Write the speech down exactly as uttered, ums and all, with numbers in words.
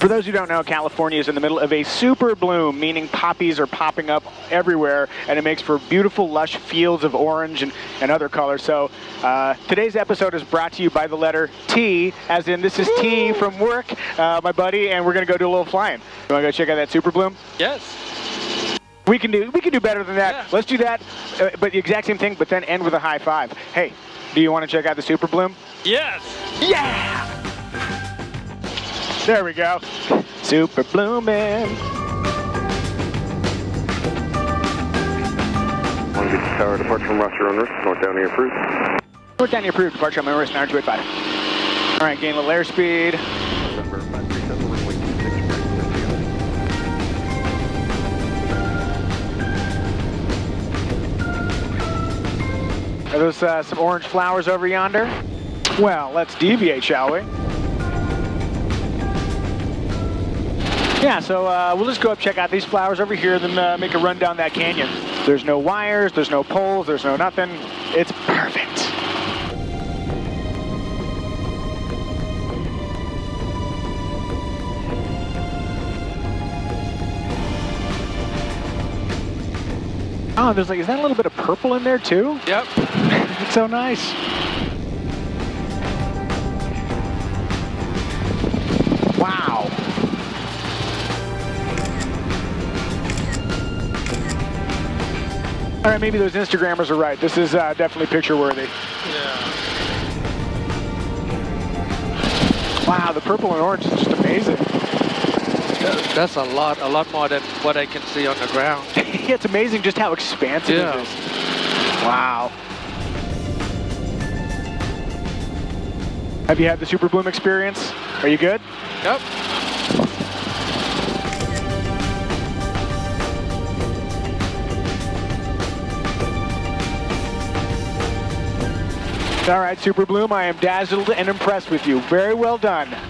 For those who don't know, California is in the middle of a super bloom, meaning poppies are popping up everywhere, and it makes for beautiful, lush fields of orange and, and other colors. So uh, today's episode is brought to you by the letter T, as in this is T from work, uh, my buddy, and we're going to go do a little flying. You want to go check out that super bloom? Yes. We can do, we can do better than that. Yeah. Let's do that, uh, but the exact same thing, but then end with a high five. Hey, do you want to check out the super bloom? Yes. Yeah. There we go. Super blooming. one six Tower, departure from Rochester on Earth, North Downey approved. North Downey approved, departure on Earth, N R two eight five. All right, gain a little airspeed. Are those uh, some orange flowers over yonder? Well, let's deviate, shall we? Yeah, so uh, we'll just go up, check out these flowers over here, then uh, make a run down that canyon. There's no wires, there's no poles, there's no nothing. It's perfect. Oh, there's like, is that a little bit of purple in there too? Yep. It's so nice. Wow. All right, maybe those Instagrammers are right. This is uh, definitely picture-worthy. Yeah. Wow, the purple and orange is just amazing. That's a lot, a lot more than what I can see on the ground. Yeah, it's amazing just how expansive yeah. it is. Wow. Have you had the super bloom experience? Are you good? Yep. All right, Super Bloom, I am dazzled and impressed with you. Very well done.